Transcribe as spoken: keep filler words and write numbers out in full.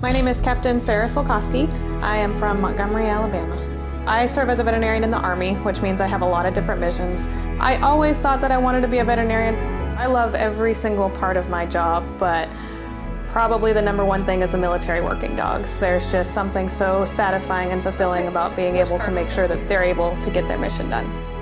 My name is Captain Sarah Sulkosky. I am from Montgomery, Alabama. I serve as a veterinarian in the Army, which means I have a lot of different missions. I always thought that I wanted to be a veterinarian. I love every single part of my job, but probably the number one thing is the military working dogs. There's just something so satisfying and fulfilling about being able to make sure that they're able to get their mission done.